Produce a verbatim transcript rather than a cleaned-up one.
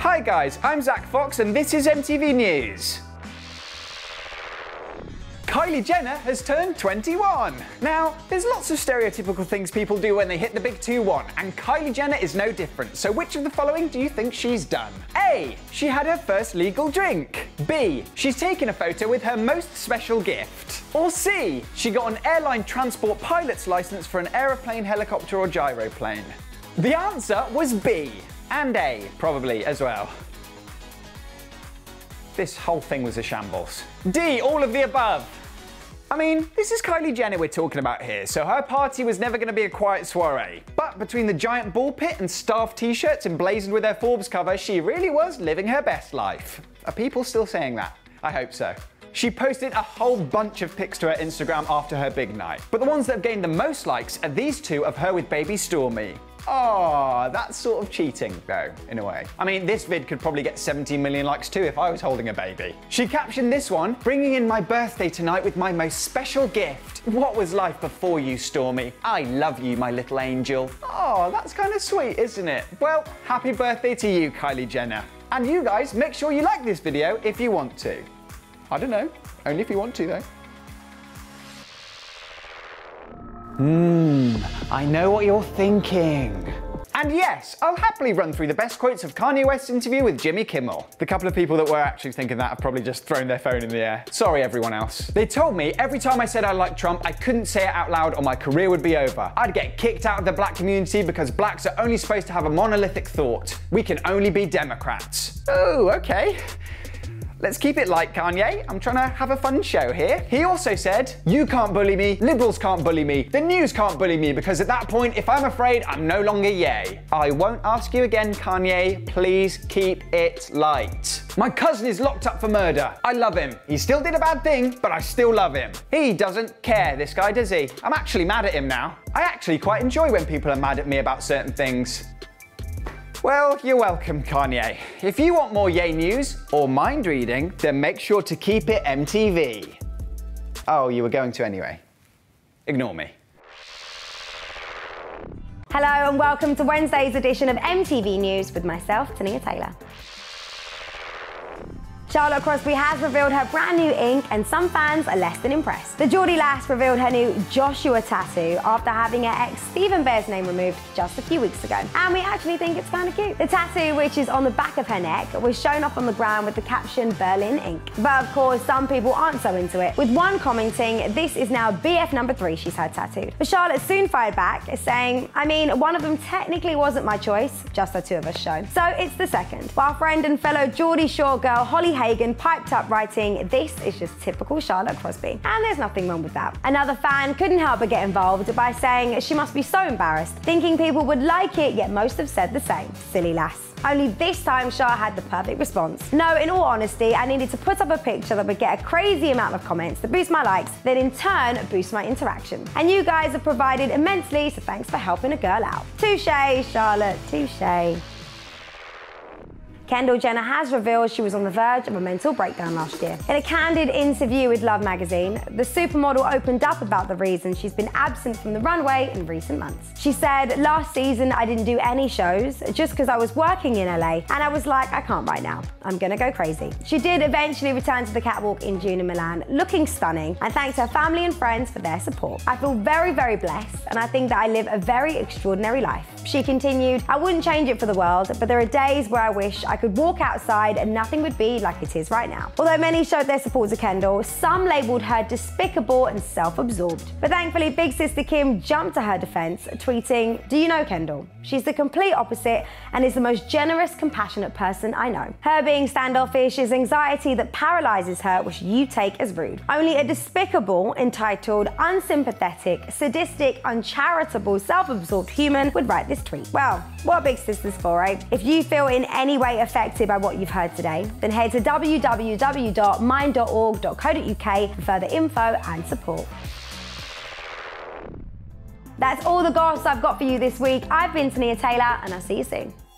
Hi guys, I'm Zach Fox and this is M T V News. Kylie Jenner has turned twenty-one. Now, there's lots of stereotypical things people do when they hit the big two one, and Kylie Jenner is no different, so which of the following do you think she's done? A. She had her first legal drink. B. She's taken a photo with her most special gift. Or C. She got an airline transport pilot's license for an aeroplane, helicopter or gyroplane. The answer was B. And A, probably, as well. This whole thing was a shambles. D, all of the above. I mean, this is Kylie Jenner we're talking about here, so her party was never going to be a quiet soiree. But between the giant ball pit and staff t-shirts emblazoned with her Forbes cover, she really was living her best life. Are people still saying that? I hope so. She posted a whole bunch of pics to her Instagram after her big night. But the ones that have gained the most likes are these two of her with baby Stormi. Oh, that's sort of cheating, though, in a way. I mean, this vid could probably get seventeen million likes too if I was holding a baby. She captioned this one, "Bringing in my birthday tonight with my most special gift. What was life before you, Stormi? I love you, my little angel." Oh, that's kind of sweet, isn't it? Well, happy birthday to you, Kylie Jenner. And you guys, make sure you like this video if you want to. I don't know, only if you want to, though. Mmm, I know what you're thinking. And yes, I'll happily run through the best quotes of Kanye West's interview with Jimmy Kimmel. The couple of people that were actually thinking that have probably just thrown their phone in the air. Sorry, everyone else. They told me every time I said I liked Trump, I couldn't say it out loud or my career would be over. I'd get kicked out of the black community because blacks are only supposed to have a monolithic thought. We can only be Democrats. Oh, okay. Let's keep it light, Kanye. I'm trying to have a fun show here. He also said, "You can't bully me, liberals can't bully me, the news can't bully me, because at that point, if I'm afraid, I'm no longer yay." I won't ask you again, Kanye. Please keep it light. My cousin is locked up for murder. I love him. He still did a bad thing, but I still love him. He doesn't care, this guy, does he? I'm actually mad at him now. I actually quite enjoy when people are mad at me about certain things. Well, you're welcome, Kanye. If you want more Yay news or mind reading, then make sure to keep it M T V. Oh, you were going to anyway. Ignore me. Hello and welcome to Wednesday's edition of M T V News with myself, Tania Taylor. Charlotte Crosby has revealed her brand new ink and some fans are less than impressed. The Geordie lass revealed her new Joshua tattoo after having her ex Stephen Bear's name removed just a few weeks ago. And we actually think it's kind of cute. The tattoo, which is on the back of her neck, was shown off on the ground with the caption "Berlin ink." But of course, some people aren't so into it, with one commenting, "This is now B F number three she's had tattooed." But Charlotte soon fired back, saying, "I mean, one of them technically wasn't my choice, just the two of us shown. So it's the second." While friend and fellow Geordie Shore girl Holly Hagan piped up, writing, "This is just typical Charlotte Crosby." And there's nothing wrong with that. Another fan couldn't help but get involved by saying she must be so embarrassed, thinking people would like it, yet most have said the same. Silly lass. Only this time, Char had the perfect response. "No, in all honesty, I needed to put up a picture that would get a crazy amount of comments to boost my likes, then in turn, boost my interaction. And you guys have provided immensely, so thanks for helping a girl out." Touché, Charlotte, touché. Kendall Jenner has revealed she was on the verge of a mental breakdown last year. In a candid interview with Love Magazine, the supermodel opened up about the reason she's been absent from the runway in recent months. She said, "Last season I didn't do any shows just because I was working in L A and I was like, I can't right now. I'm gonna go crazy." She did eventually return to the catwalk in June in Milan, looking stunning, and thanked her family and friends for their support. "I feel very, very blessed and I think that I live a very extraordinary life." She continued, "I wouldn't change it for the world, but there are days where I wish I could walk outside and nothing would be like it is right now." Although many showed their support to Kendall, some labelled her despicable and self-absorbed. But thankfully, big sister Kim jumped to her defence, tweeting, "Do you know Kendall? She's the complete opposite and is the most generous, compassionate person I know. Her being standoffish is anxiety that paralyses her, which you take as rude. Only a despicable, entitled, unsympathetic, sadistic, uncharitable, self-absorbed human would write this tweet." Well, what big sister's for, eh? If you feel in any way affected by what you've heard today, then head to w w w dot mind dot org dot co dot u k for further info and support. That's all the goss I've got for you this week. I've been Tania Taylor and I'll see you soon.